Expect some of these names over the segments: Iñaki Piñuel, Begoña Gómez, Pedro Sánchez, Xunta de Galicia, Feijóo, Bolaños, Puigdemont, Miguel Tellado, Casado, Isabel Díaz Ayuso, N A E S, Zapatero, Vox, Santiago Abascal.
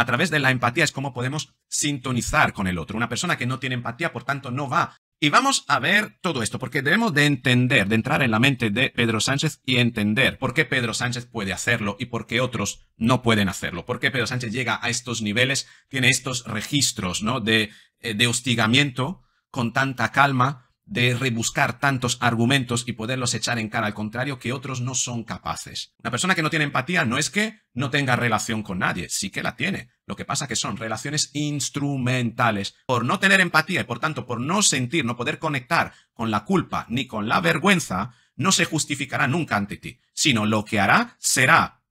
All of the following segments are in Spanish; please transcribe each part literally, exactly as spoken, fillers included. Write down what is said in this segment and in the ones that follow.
A través de la empatía es como podemos sintonizar con el otro. Una persona que no tiene empatía, por tanto, no va. Y vamos a ver todo esto, porque debemos de entender, de entrar en la mente de Pedro Sánchez y entender por qué Pedro Sánchez puede hacerlo y por qué otros no pueden hacerlo. Por qué Pedro Sánchez llega a estos niveles, tiene estos registros, ¿no?, de, de hostigamiento con tanta calma, de rebuscar tantos argumentos y poderlos echar en cara al contrario, que otros no son capaces. Una persona que no tiene empatía no es que no tenga relación con nadie, sí que la tiene. Lo que pasa que son relaciones instrumentales. Por no tener empatía y por tanto por no sentir, no poder conectar con la culpa ni con la vergüenza, no se justificará nunca ante ti, sino lo que hará será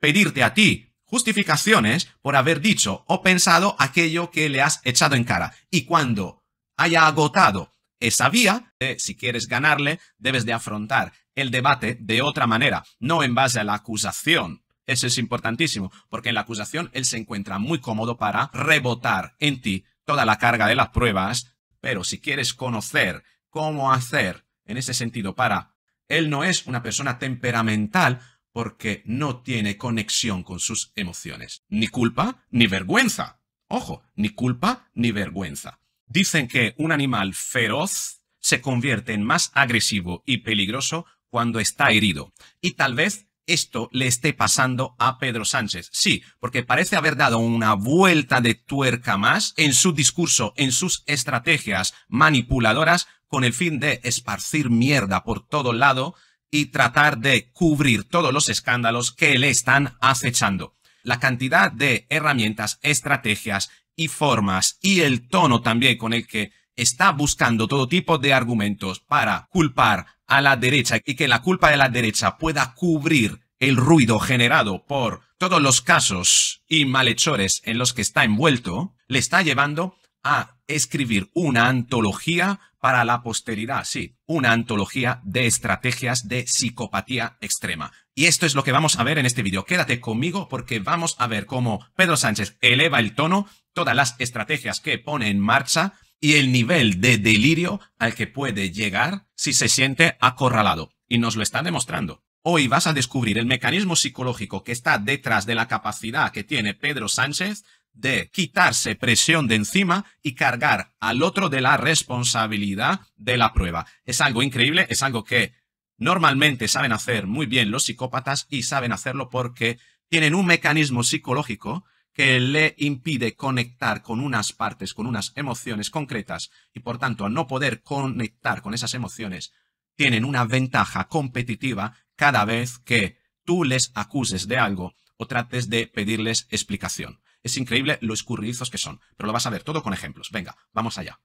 pedirte a ti justificaciones por haber dicho o pensado aquello que le has echado en cara. Y cuando haya agotado esa vía, eh, si quieres ganarle, debes de afrontar el debate de otra manera, no en base a la acusación. Eso es importantísimo, porque en la acusación él se encuentra muy cómodo para rebotar en ti toda la carga de las pruebas, pero si quieres conocer cómo hacer en ese sentido para... Él no es una persona temperamental porque no tiene conexión con sus emociones. Ni culpa, ni vergüenza. Ojo, ni culpa, ni vergüenza. Dicen que un animal feroz se convierte en más agresivo y peligroso cuando está herido. Y tal vez esto le esté pasando a Pedro Sánchez. Sí, porque parece haber dado una vuelta de tuerca más en su discurso, en sus estrategias manipuladoras, con el fin de esparcir mierda por todo lado y tratar de cubrir todos los escándalos que le están acechando. La cantidad de herramientas, estrategias y formas, y el tono también con el que está buscando todo tipo de argumentos para culpar a la derecha y que la culpa de la derecha pueda cubrir el ruido generado por todos los casos y malhechores en los que está envuelto, le está llevando a escribir una antología para la posteridad, sí, una antología de estrategias de psicopatía extrema. Y esto es lo que vamos a ver en este vídeo. Quédate conmigo porque vamos a ver cómo Pedro Sánchez eleva el tono, todas las estrategias que pone en marcha y el nivel de delirio al que puede llegar si se siente acorralado. Y nos lo está demostrando. Hoy vas a descubrir el mecanismo psicológico que está detrás de la capacidad que tiene Pedro Sánchez de quitarse presión de encima y cargar al otro de la responsabilidad de la prueba. Es algo increíble, es algo que normalmente saben hacer muy bien los psicópatas y saben hacerlo porque tienen un mecanismo psicológico que le impide conectar con unas partes, con unas emociones concretas y por tanto al no poder conectar con esas emociones tienen una ventaja competitiva cada vez que tú les acuses de algo o trates de pedirles explicación. Es increíble lo escurridizos que son, pero lo vas a ver todo con ejemplos. Venga, vamos allá.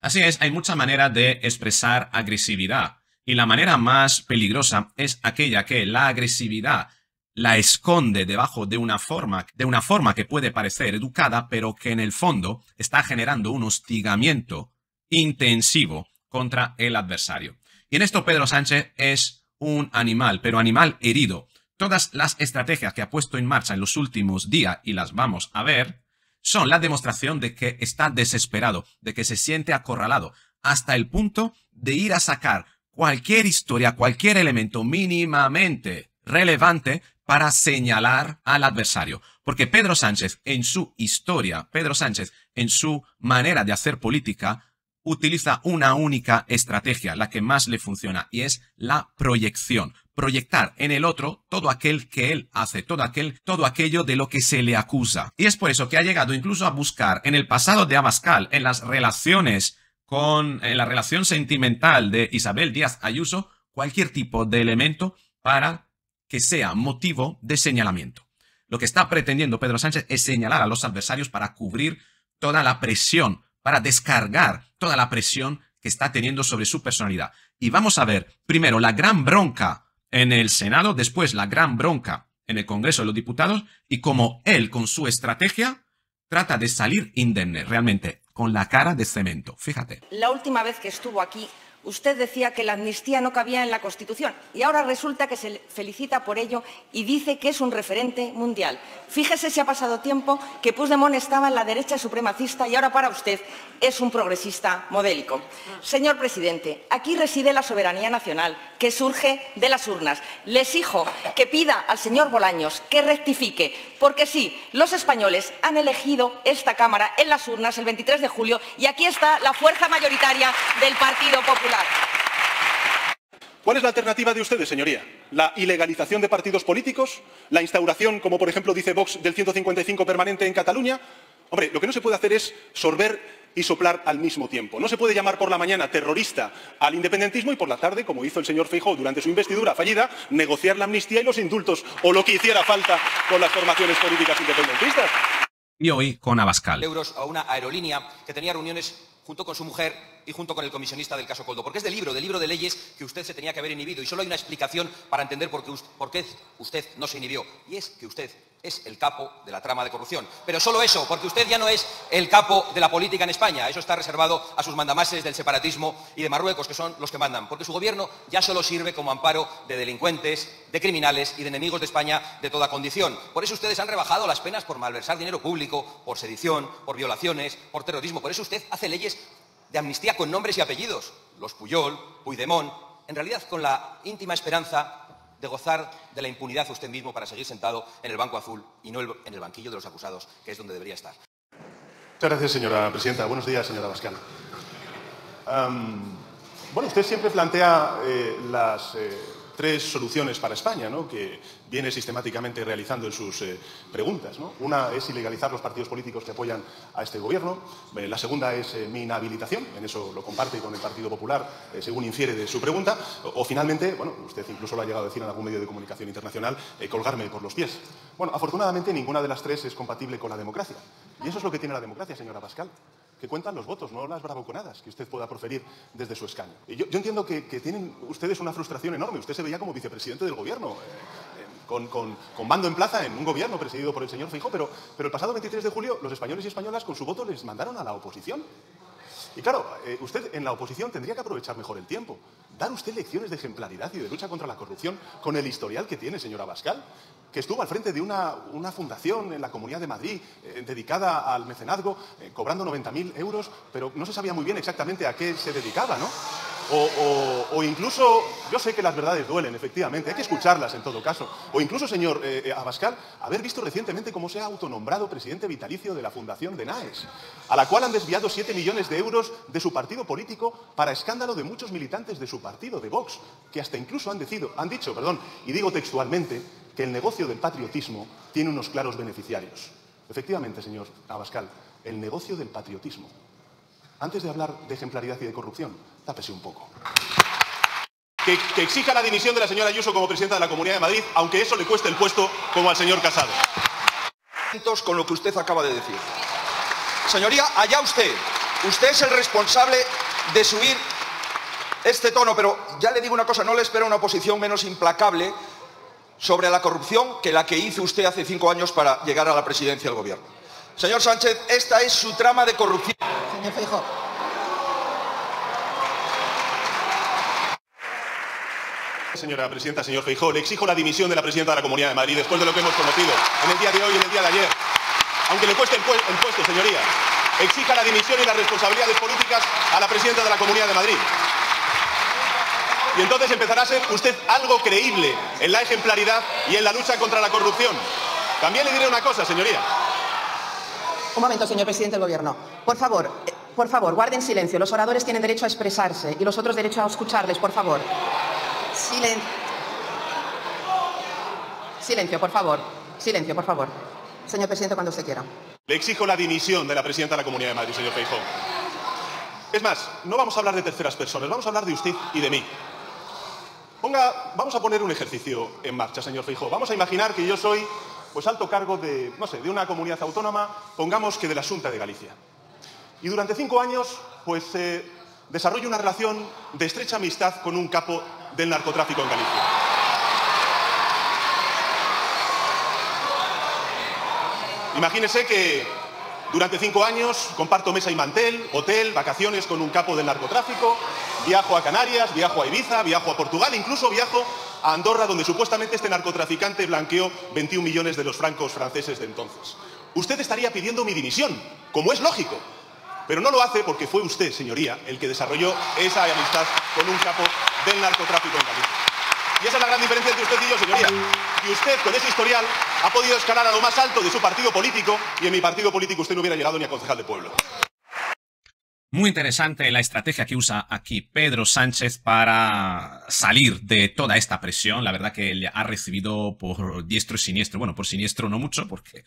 Así es, hay mucha manera de expresar agresividad y la manera más peligrosa es aquella que la agresividad la esconde debajo de una forma, de una forma que puede parecer educada, pero que en el fondo está generando un hostigamiento intensivo contra el adversario. Y en esto Pedro Sánchez es un animal, pero animal herido. Todas las estrategias que ha puesto en marcha en los últimos días, y las vamos a ver, son la demostración de que está desesperado, de que se siente acorralado, hasta el punto de ir a sacar cualquier historia, cualquier elemento mínimamente relevante para señalar al adversario. Porque Pedro Sánchez en su historia, Pedro Sánchez en su manera de hacer política, utiliza una única estrategia, la que más le funciona, y es la proyección. Proyectar en el otro todo aquel que él hace, todo aquel, todo aquello de lo que se le acusa. Y es por eso que ha llegado incluso a buscar en el pasado de Abascal, en las relaciones con, en la relación sentimental de Isabel Díaz Ayuso, cualquier tipo de elemento para que sea motivo de señalamiento. Lo que está pretendiendo Pedro Sánchez es señalar a los adversarios para cubrir toda la presión, para descargar toda la presión que está teniendo sobre su personalidad. Y vamos a ver primero la gran bronca en el Senado, después la gran bronca en el Congreso de los Diputados y cómo él con su estrategia trata de salir indemne, realmente, con la cara de cemento. Fíjate. La última vez que estuvo aquí Usted decía que la amnistía no cabía en la Constitución y ahora resulta que se felicita por ello y dice que es un referente mundial. Fíjese si ha pasado tiempo que Puigdemont estaba en la derecha supremacista y ahora para usted es un progresista modélico. Señor presidente, aquí reside la soberanía nacional que surge de las urnas. Le exijo que pida al señor Bolaños que rectifique, porque sí, los españoles han elegido esta Cámara en las urnas el veintitrés de julio y aquí está la fuerza mayoritaria del Partido Popular. ¿Cuál es la alternativa de ustedes, señoría? ¿La ilegalización de partidos políticos? ¿La instauración, como por ejemplo dice Vox, del ciento cincuenta y cinco permanente en Cataluña? Hombre, lo que no se puede hacer es sorber y soplar al mismo tiempo. No se puede llamar por la mañana terrorista al independentismo y por la tarde, como hizo el señor Feijóo durante su investidura fallida, negociar la amnistía y los indultos o lo que hiciera falta con las formaciones políticas independentistas. Y hoy con Abascal. Euros a una aerolínea que tenía reuniones junto con su mujer y junto con el comisionista del caso Coldo. Porque es de libro, de libro de leyes que usted se tenía que haber inhibido. Y solo hay una explicación para entender por qué, por qué usted no se inhibió. Y es que usted es el capo de la trama de corrupción. Pero solo eso, porque usted ya no es el capo de la política en España. Eso está reservado a sus mandamases del separatismo y de Marruecos, que son los que mandan. Porque su gobierno ya solo sirve como amparo de delincuentes, de criminales y de enemigos de España de toda condición. Por eso ustedes han rebajado las penas por malversar dinero público, por sedición, por violaciones, por terrorismo. Por eso usted hace leyes de amnistía con nombres y apellidos. Los Puyol, Puigdemont, en realidad con la íntima esperanza de gozar de la impunidad usted mismo para seguir sentado en el Banco Azul y no en el banquillo de los acusados, que es donde debería estar. Muchas gracias, señora presidenta. Buenos días, señora Abascal. Um, bueno, usted siempre plantea eh, las eh, tres soluciones para España, ¿no?, que viene sistemáticamente realizando en sus eh, preguntas, ¿no? Una es ilegalizar los partidos políticos que apoyan a este gobierno. Eh, la segunda es eh, mi inhabilitación, en eso lo comparte con el Partido Popular, eh, según infiere de su pregunta. O, o finalmente, bueno, usted incluso lo ha llegado a decir en algún medio de comunicación internacional, eh, colgarme por los pies. Bueno, afortunadamente ninguna de las tres es compatible con la democracia. Y eso es lo que tiene la democracia, señora Abascal, que cuentan los votos, no las bravuconadas que usted pueda proferir desde su escaño. Y yo, yo entiendo que, que tienen ustedes una frustración enorme. Usted se veía como vicepresidente del gobierno, eh, eh, con, con, con mando en plaza en un gobierno presidido por el señor Feijóo, pero, pero el pasado veintitrés de julio los españoles y españolas con su voto les mandaron a la oposición. Y claro, eh, usted en la oposición tendría que aprovechar mejor el tiempo. Dar usted lecciones de ejemplaridad y de lucha contra la corrupción con el historial que tiene, señora Abascal, que estuvo al frente de una, una fundación en la Comunidad de Madrid eh, dedicada al mecenazgo, eh, cobrando noventa mil euros, pero no se sabía muy bien exactamente a qué se dedicaba, ¿no? O, o, o incluso, yo sé que las verdades duelen, efectivamente, hay que escucharlas en todo caso. O incluso, señor eh, Abascal, haber visto recientemente cómo se ha autonombrado presidente vitalicio de la Fundación de N A E S, a la cual han desviado siete millones de euros de su partido político para escándalo de muchos militantes de su partido, de Vox, que hasta incluso han, decido, han dicho, perdón, y digo textualmente, que el negocio del patriotismo tiene unos claros beneficiarios. Efectivamente, señor Abascal, el negocio del patriotismo. Antes de hablar de ejemplaridad y de corrupción, tápese un poco. Que, que exija la dimisión de la señora Ayuso como presidenta de la Comunidad de Madrid, aunque eso le cueste el puesto como al señor Casado. Con lo que usted acaba de decir. Señoría, allá usted. Usted es el responsable de subir este tono, pero ya le digo una cosa, no le espera una oposición menos implacable sobre la corrupción que la que hizo usted hace cinco años para llegar a la presidencia del gobierno. Señor Sánchez, esta es su trama de corrupción. Señor Feijóo. Señora presidenta, señor Feijóo, le exijo la dimisión de la presidenta de la Comunidad de Madrid después de lo que hemos conocido en el día de hoy y en el día de ayer. Aunque le cueste el, pu el puesto, señoría, exija la dimisión y las responsabilidades políticas a la presidenta de la Comunidad de Madrid. Y entonces empezará a ser usted algo creíble en la ejemplaridad y en la lucha contra la corrupción. También le diré una cosa, señoría. Un momento, señor presidente del Gobierno. Por favor, por favor, guarden silencio. Los oradores tienen derecho a expresarse y los otros derecho a escucharles, por favor. Silencio. Silencio, por favor. Silencio, por favor. Señor presidente, cuando usted quiera. Le exijo la dimisión de la presidenta de la Comunidad de Madrid, señor Feijóo. Es más, no vamos a hablar de terceras personas, vamos a hablar de usted y de mí. Ponga, vamos a poner un ejercicio en marcha, señor Feijóo. Vamos a imaginar que yo soy, pues, alto cargo de, no sé, de una comunidad autónoma, pongamos que de la Xunta de Galicia. Y durante cinco años, pues, eh, desarrollo una relación de estrecha amistad con un capo del narcotráfico en Galicia. Imagínese que, Durante cinco años comparto mesa y mantel, hotel, vacaciones con un capo del narcotráfico, viajo a Canarias, viajo a Ibiza, viajo a Portugal, incluso viajo a Andorra, donde supuestamente este narcotraficante blanqueó veintiún millones de los francos franceses de entonces. Usted estaría pidiendo mi dimisión, como es lógico, pero no lo hace porque fue usted, señoría, el que desarrolló esa amistad con un capo del narcotráfico en Galicia. Y esa es la gran diferencia entre usted y yo, señoría. Y usted, con ese historial, ha podido escalar a lo más alto de su partido político, y en mi partido político usted no hubiera llegado ni a concejal de pueblo. Muy interesante la estrategia que usa aquí Pedro Sánchez para salir de toda esta presión. La verdad que le ha recibido por diestro y siniestro. Bueno, por siniestro no mucho, porque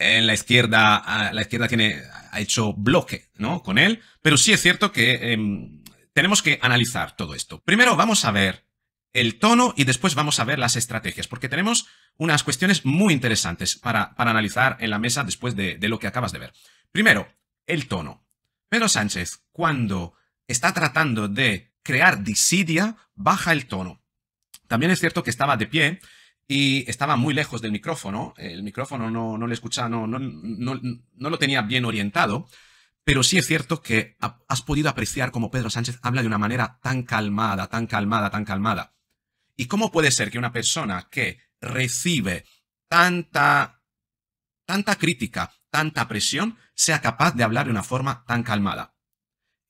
en la izquierda, la izquierda tiene, ha hecho bloque, ¿no?, con él. Pero sí es cierto que eh, tenemos que analizar todo esto. Primero vamos a ver el tono y después vamos a ver las estrategias, porque tenemos unas cuestiones muy interesantes para, para analizar en la mesa después de, de lo que acabas de ver. Primero, el tono. Pedro Sánchez, cuando está tratando de crear disidia, baja el tono. También es cierto que estaba de pie y estaba muy lejos del micrófono. El micrófono no, no le escuchaba, no, no, no, no lo tenía bien orientado. Pero sí es cierto que has podido apreciar cómo Pedro Sánchez habla de una manera tan calmada, tan calmada, tan calmada. ¿Y cómo puede ser que una persona que recibe tanta, tanta crítica, tanta presión, sea capaz de hablar de una forma tan calmada?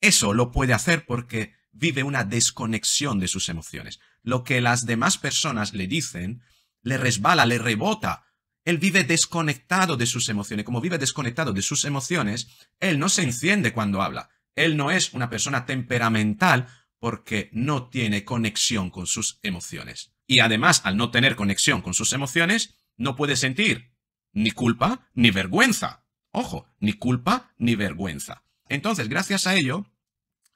Eso lo puede hacer porque vive una desconexión de sus emociones. Lo que las demás personas le dicen, le resbala, le rebota. Él vive desconectado de sus emociones. Como vive desconectado de sus emociones, él no se enciende cuando habla. Él no es una persona temperamental porque no tiene conexión con sus emociones. Y además, al no tener conexión con sus emociones, no puede sentir ni culpa ni vergüenza. Ojo, ni culpa ni vergüenza. Entonces, gracias a ello,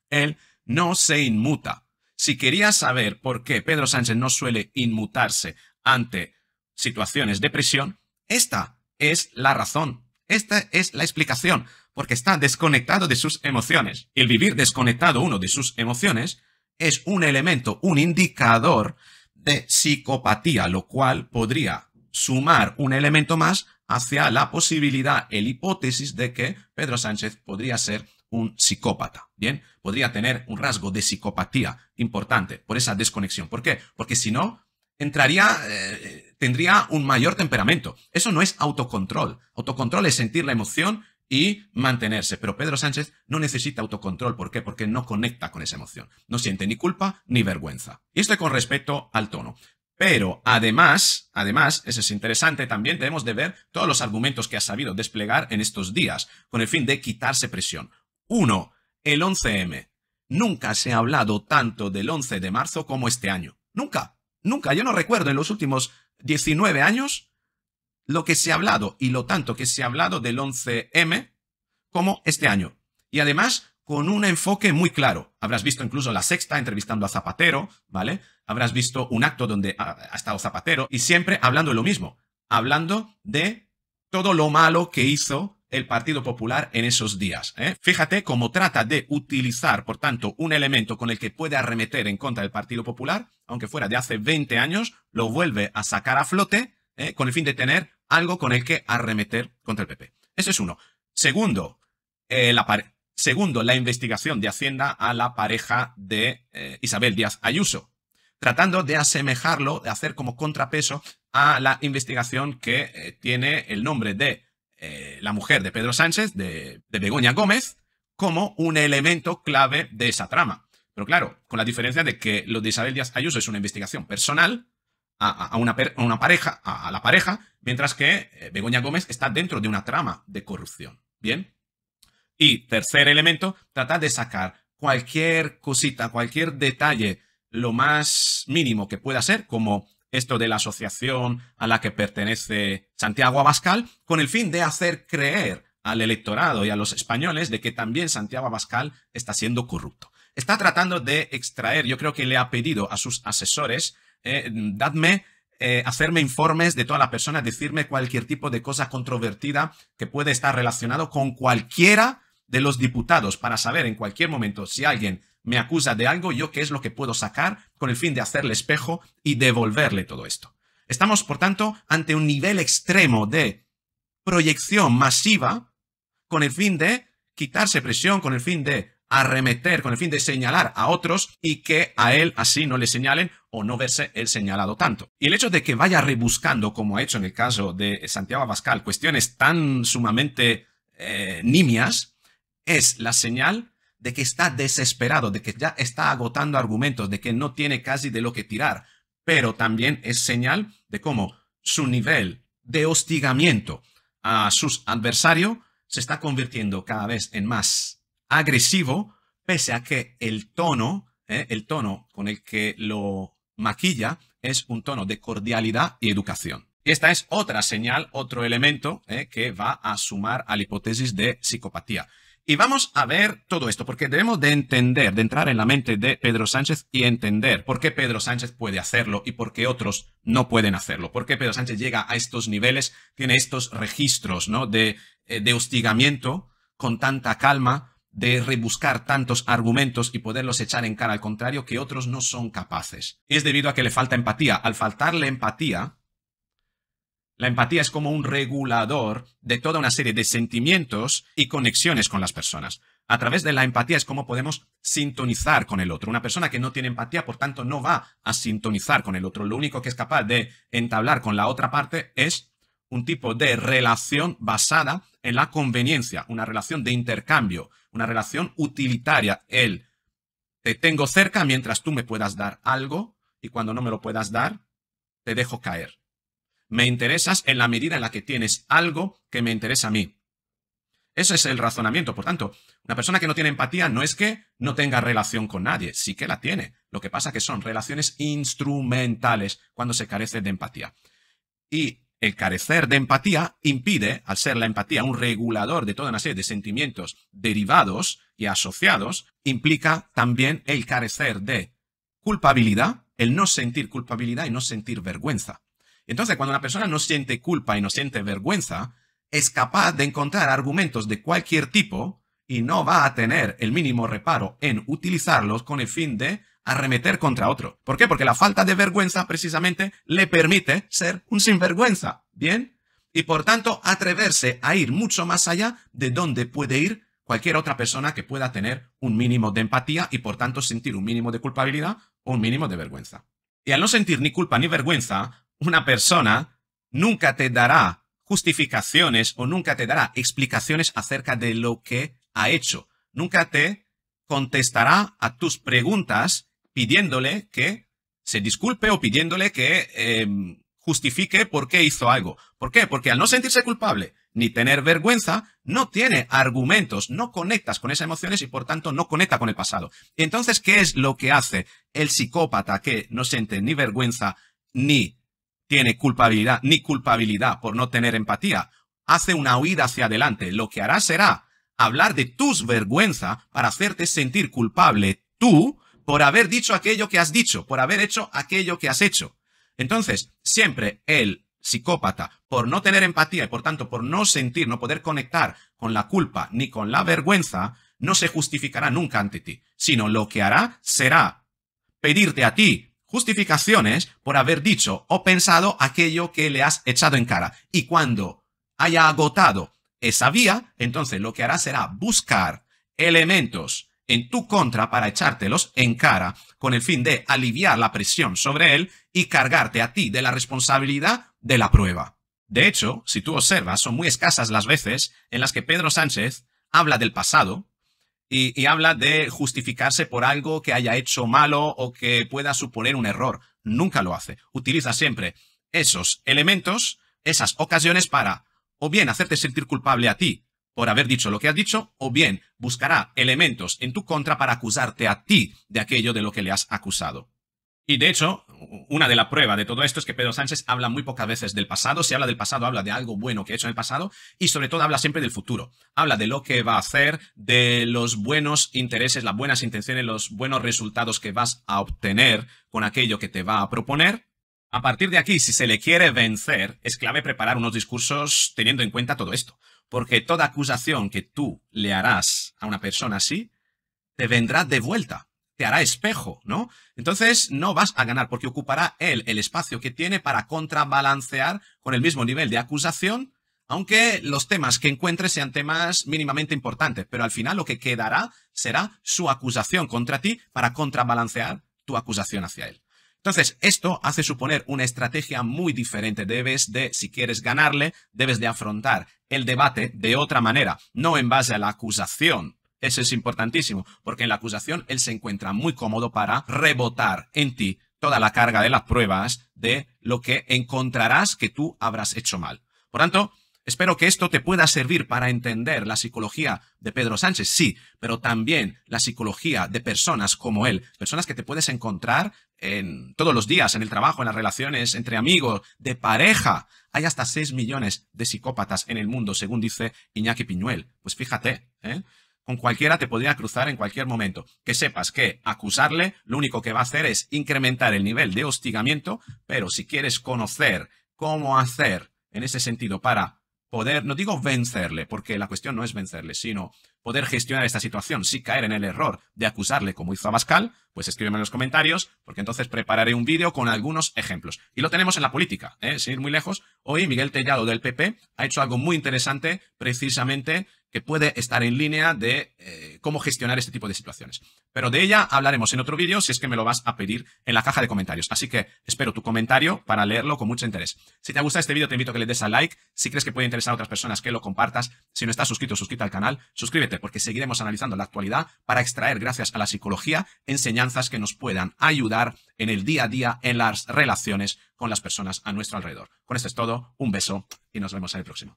él no se inmuta. Si querías saber por qué Pedro Sánchez no suele inmutarse ante situaciones de presión, esta es la razón, esta es la explicación, porque está desconectado de sus emociones. El vivir desconectado uno de sus emociones es un elemento, un indicador de psicopatía, lo cual podría sumar un elemento más hacia la posibilidad, el hipótesis de que Pedro Sánchez podría ser un psicópata, ¿bien? Podría tener un rasgo de psicopatía importante por esa desconexión. ¿Por qué? Porque si no, entraría, eh, tendría un mayor temperamento. Eso no es autocontrol. Autocontrol es sentir la emoción y mantenerse. Pero Pedro Sánchez no necesita autocontrol. ¿Por qué? Porque no conecta con esa emoción. No siente ni culpa ni vergüenza. Y esto con respecto al tono. Pero además, además, eso es interesante, también debemos de ver todos los argumentos que ha sabido desplegar en estos días con el fin de quitarse presión. Uno, el once eme. Nunca se ha hablado tanto del once de marzo como este año. Nunca. Nunca, yo no recuerdo en los últimos diecinueve años lo que se ha hablado y lo tanto que se ha hablado del once eme como este año. Y además con un enfoque muy claro. Habrás visto incluso La Sexta entrevistando a Zapatero, ¿vale? Habrás visto un acto donde ha, ha estado Zapatero y siempre hablando de lo mismo, hablando de todo lo malo que hizo el Partido Popular en esos días, ¿eh? Fíjate cómo trata de utilizar, por tanto, un elemento con el que puede arremeter en contra del Partido Popular, aunque fuera de hace veinte años, lo vuelve a sacar a flote, ¿eh?, con el fin de tener algo con el que arremeter contra el P P. Ese es uno. Segundo, eh, la, Segundo la investigación de Hacienda a la pareja de eh, Isabel Díaz Ayuso, tratando de asemejarlo, de hacer como contrapeso a la investigación que eh, tiene el nombre de Eh, la mujer de Pedro Sánchez, de, de Begoña Gómez, como un elemento clave de esa trama. Pero claro, con la diferencia de que lo de Isabel Díaz Ayuso es una investigación personal a, a, una, per, a una pareja, a, a la pareja, mientras que eh, Begoña Gómez está dentro de una trama de corrupción. ¿Bien? Y tercer elemento, tratar de sacar cualquier cosita, cualquier detalle, lo más mínimo que pueda ser, como esto de la asociación a la que pertenece Santiago Abascal, con el fin de hacer creer al electorado y a los españoles de que también Santiago Abascal está siendo corrupto. Está tratando de extraer, yo creo que le ha pedido a sus asesores, eh, dadme, eh, hacerme informes de toda la persona, decirme cualquier tipo de cosa controvertida que puede estar relacionado con cualquiera de los diputados, para saber en cualquier momento si alguien me acusa de algo, yo qué es lo que puedo sacar con el fin de hacerle espejo y devolverle todo esto. Estamos, por tanto, ante un nivel extremo de proyección masiva con el fin de quitarse presión, con el fin de arremeter, con el fin de señalar a otros y que a él así no le señalen o no verse él señalado tanto. Y el hecho de que vaya rebuscando, como ha hecho en el caso de Santiago Abascal, cuestiones tan sumamente eh, nimias, es la señal de que está desesperado, de que ya está agotando argumentos, de que no tiene casi de lo que tirar, pero también es señal de cómo su nivel de hostigamiento a sus adversarios se está convirtiendo cada vez en más agresivo, pese a que el tono, eh, el tono con el que lo maquilla es un tono de cordialidad y educación. Y esta es otra señal, otro elemento eh, que va a sumar a la hipótesis de psicopatía. Y vamos a ver todo esto, porque debemos de entender, de entrar en la mente de Pedro Sánchez y entender por qué Pedro Sánchez puede hacerlo y por qué otros no pueden hacerlo. Por qué Pedro Sánchez llega a estos niveles, tiene estos registros, ¿no?, de, de hostigamiento con tanta calma, de rebuscar tantos argumentos y poderlos echar en cara al contrario que otros no son capaces. Es debido a que le falta empatía. Al faltarle empatía, la empatía es como un regulador de toda una serie de sentimientos y conexiones con las personas. A través de la empatía es como podemos sintonizar con el otro. Una persona que no tiene empatía, por tanto, no va a sintonizar con el otro. Lo único que es capaz de entablar con la otra parte es un tipo de relación basada en la conveniencia, una relación de intercambio, una relación utilitaria. El te tengo cerca mientras tú me puedas dar algo y cuando no me lo puedas dar, te dejo caer. Me interesas en la medida en la que tienes algo que me interesa a mí. Ese es el razonamiento. Por tanto, una persona que no tiene empatía no es que no tenga relación con nadie, sí que la tiene. Lo que pasa es que son relaciones instrumentales cuando se carece de empatía. Y el carecer de empatía impide, al ser la empatía un regulador de toda una serie de sentimientos derivados y asociados, implica también el carecer de culpabilidad, el no sentir culpabilidad y no sentir vergüenza. Entonces, cuando una persona no siente culpa y no siente vergüenza, es capaz de encontrar argumentos de cualquier tipo y no va a tener el mínimo reparo en utilizarlos con el fin de arremeter contra otro. ¿Por qué? Porque la falta de vergüenza precisamente le permite ser un sinvergüenza, ¿bien? Y por tanto atreverse a ir mucho más allá de donde puede ir cualquier otra persona que pueda tener un mínimo de empatía y por tanto sentir un mínimo de culpabilidad o un mínimo de vergüenza. Y al no sentir ni culpa ni vergüenza, una persona nunca te dará justificaciones o nunca te dará explicaciones acerca de lo que ha hecho. Nunca te contestará a tus preguntas pidiéndole que se disculpe o pidiéndole que eh, justifique por qué hizo algo. ¿Por qué? Porque al no sentirse culpable ni tener vergüenza, no tiene argumentos, no conectas con esas emociones y por tanto no conecta con el pasado. Y entonces, ¿qué es lo que hace el psicópata que no siente ni vergüenza ni tiene culpabilidad, ni culpabilidad por no tener empatía? Hace una huida hacia adelante. Lo que hará será hablar de tus vergüenzas para hacerte sentir culpable tú por haber dicho aquello que has dicho, por haber hecho aquello que has hecho. Entonces, siempre el psicópata, por no tener empatía y por tanto por no sentir, no poder conectar con la culpa ni con la vergüenza, no se justificará nunca ante ti, sino lo que hará será pedirte a ti justificaciones por haber dicho o pensado aquello que le has echado en cara. Y cuando haya agotado esa vía, entonces lo que hará será buscar elementos en tu contra para echártelos en cara con el fin de aliviar la presión sobre él y cargarte a ti de la responsabilidad de la prueba. De hecho, si tú observas, son muy escasas las veces en las que Pedro Sánchez habla del pasado y, y habla de justificarse por algo que haya hecho malo o que pueda suponer un error. Nunca lo hace. Utiliza siempre esos elementos, esas ocasiones para o bien hacerte sentir culpable a ti por haber dicho lo que has dicho, o bien buscará elementos en tu contra para acusarte a ti de aquello de lo que le has acusado. Y de hecho, una de las pruebas de todo esto es que Pedro Sánchez habla muy pocas veces del pasado. Si habla del pasado, habla de algo bueno que ha hecho en el pasado y sobre todo habla siempre del futuro. Habla de lo que va a hacer, de los buenos intereses, las buenas intenciones, los buenos resultados que vas a obtener con aquello que te va a proponer. A partir de aquí, si se le quiere vencer, es clave preparar unos discursos teniendo en cuenta todo esto. Porque toda acusación que tú le harás a una persona así, te vendrá de vuelta, te hará espejo, ¿no? Entonces no vas a ganar porque ocupará él el espacio que tiene para contrabalancear con el mismo nivel de acusación Aunque los temas que encuentre sean temas mínimamente importantes, pero al final lo que quedará será su acusación contra ti para contrabalancear tu acusación hacia él. Entonces, esto hace suponer una estrategia muy diferente. Debes de, si quieres ganarle, debes de afrontar el debate de otra manera, no en base a la acusación. Eso es importantísimo, porque en la acusación él se encuentra muy cómodo para rebotar en ti toda la carga de las pruebas de lo que encontrarás que tú habrás hecho mal. Por tanto, espero que esto te pueda servir para entender la psicología de Pedro Sánchez, sí, pero también la psicología de personas como él, personas que te puedes encontrar en todos los días, en el trabajo, en las relaciones, entre amigos, de pareja. Hay hasta seis millones de psicópatas en el mundo, según dice Iñaki Piñuel. Pues fíjate, ¿eh? Con cualquiera te podría cruzar en cualquier momento. Que sepas que acusarle lo único que va a hacer es incrementar el nivel de hostigamiento, pero si quieres conocer cómo hacer en ese sentido para poder, no digo vencerle, porque la cuestión no es vencerle, sino poder gestionar esta situación, sin caer en el error de acusarle como hizo Abascal, pues escríbeme en los comentarios, porque entonces prepararé un vídeo con algunos ejemplos. Y lo tenemos en la política, ¿eh? Sin ir muy lejos, hoy Miguel Tellado del P P ha hecho algo muy interesante, precisamente que puede estar en línea de eh, cómo gestionar este tipo de situaciones. Pero de ella hablaremos en otro vídeo, si es que me lo vas a pedir en la caja de comentarios. Así que espero tu comentario para leerlo con mucho interés. Si te ha gustado este vídeo, te invito a que le des a like. Si crees que puede interesar a otras personas, que lo compartas. Si no estás suscrito, suscríbete al canal. Suscríbete, porque seguiremos analizando la actualidad para extraer, gracias a la psicología, enseñanzas que nos puedan ayudar en el día a día, en las relaciones con las personas a nuestro alrededor. Con esto es todo. Un beso y nos vemos en el próximo.